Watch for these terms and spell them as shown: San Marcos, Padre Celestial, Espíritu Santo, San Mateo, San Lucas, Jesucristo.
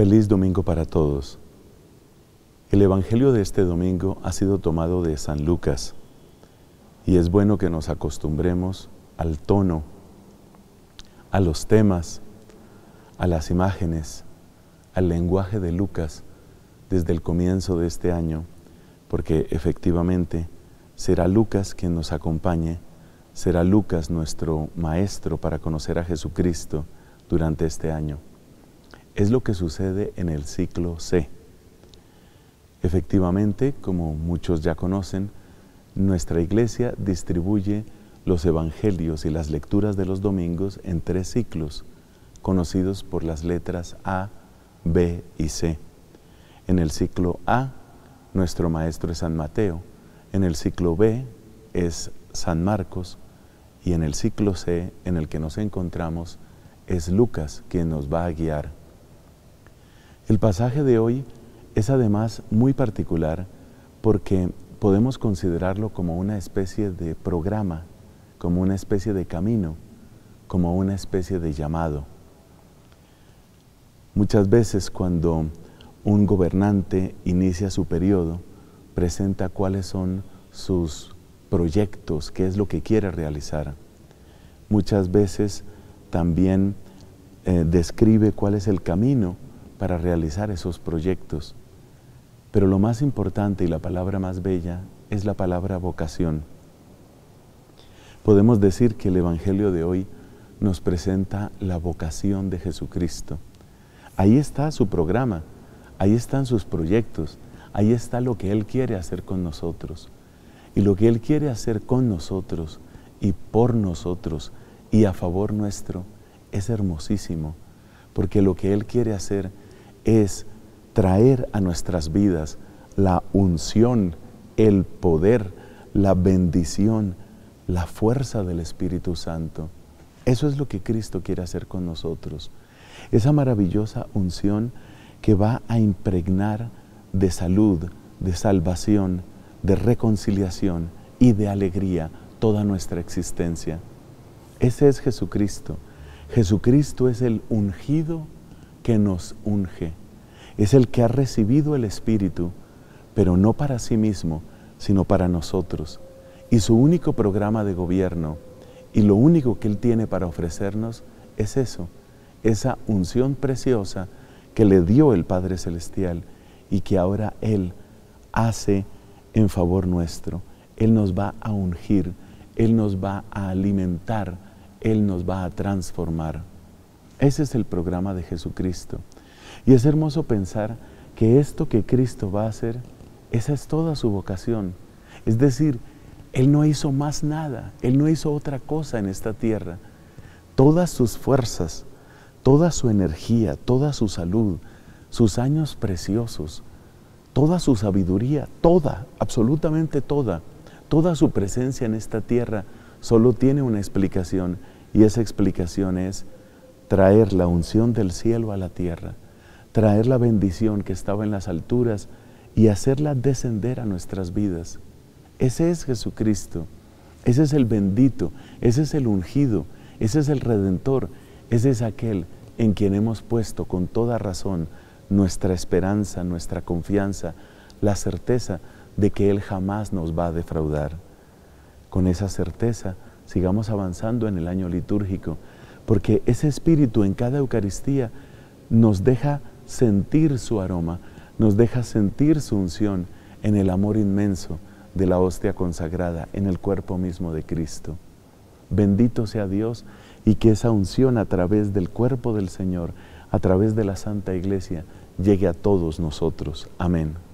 Feliz domingo para todos. El Evangelio de este domingo ha sido tomado de San Lucas y es bueno que nos acostumbremos al tono, a los temas, a las imágenes, al lenguaje de Lucas desde el comienzo de este año, porque efectivamente será Lucas quien nos acompañe, será Lucas nuestro maestro para conocer a Jesucristo durante este año. Es lo que sucede en el ciclo C. Efectivamente, como muchos ya conocen, nuestra Iglesia distribuye los evangelios y las lecturas de los domingos en 3 ciclos, conocidos por las letras A, B y C. En el ciclo A, nuestro maestro es San Mateo. En el ciclo B es San Marcos y en el ciclo C, en el que nos encontramos, es Lucas quien nos va a guiar. El pasaje de hoy es además muy particular porque podemos considerarlo como una especie de programa, como una especie de camino, como una especie de llamado. Muchas veces cuando un gobernante inicia su periodo, presenta cuáles son sus proyectos, qué es lo que quiere realizar. Muchas veces también describe cuál es el camino para realizar esos proyectos. Pero lo más importante y la palabra más bella es la palabra vocación. Podemos decir que el Evangelio de hoy nos presenta la vocación de Jesucristo. Ahí está su programa, ahí están sus proyectos, ahí está lo que Él quiere hacer con nosotros. Y lo que Él quiere hacer con nosotros y por nosotros y a favor nuestro es hermosísimo, porque lo que Él quiere hacer es traer a nuestras vidas la unción, el poder, la bendición, la fuerza del Espíritu Santo. Eso es lo que Cristo quiere hacer con nosotros. Esa maravillosa unción que va a impregnar de salud, de salvación, de reconciliación y de alegría toda nuestra existencia. Ese es Jesucristo. Jesucristo es el ungido que nos unge. Es el que ha recibido el Espíritu, pero no para sí mismo, sino para nosotros. Y su único programa de gobierno y lo único que Él tiene para ofrecernos es eso, esa unción preciosa que le dio el Padre Celestial y que ahora Él hace en favor nuestro. Él nos va a ungir, Él nos va a alimentar, Él nos va a transformar. Ese es el programa de Jesucristo. Y es hermoso pensar que esto que Cristo va a hacer, esa es toda su vocación. Es decir, Él no hizo más nada, Él no hizo otra cosa en esta tierra. Todas sus fuerzas, toda su energía, toda su salud, sus años preciosos, toda su sabiduría, toda, absolutamente toda, toda su presencia en esta tierra solo tiene una explicación y esa explicación es traer la unción del cielo a la tierra, traer la bendición que estaba en las alturas y hacerla descender a nuestras vidas. Ese es Jesucristo, ese es el bendito, ese es el ungido, ese es el Redentor, ese es aquel en quien hemos puesto con toda razón nuestra esperanza, nuestra confianza, la certeza de que Él jamás nos va a defraudar. Con esa certeza sigamos avanzando en el año litúrgico, porque ese Espíritu en cada Eucaristía nos deja sentir su aroma, nos deja sentir su unción en el amor inmenso de la hostia consagrada, en el cuerpo mismo de Cristo. Bendito sea Dios y que esa unción a través del cuerpo del Señor, a través de la Santa Iglesia, llegue a todos nosotros. Amén.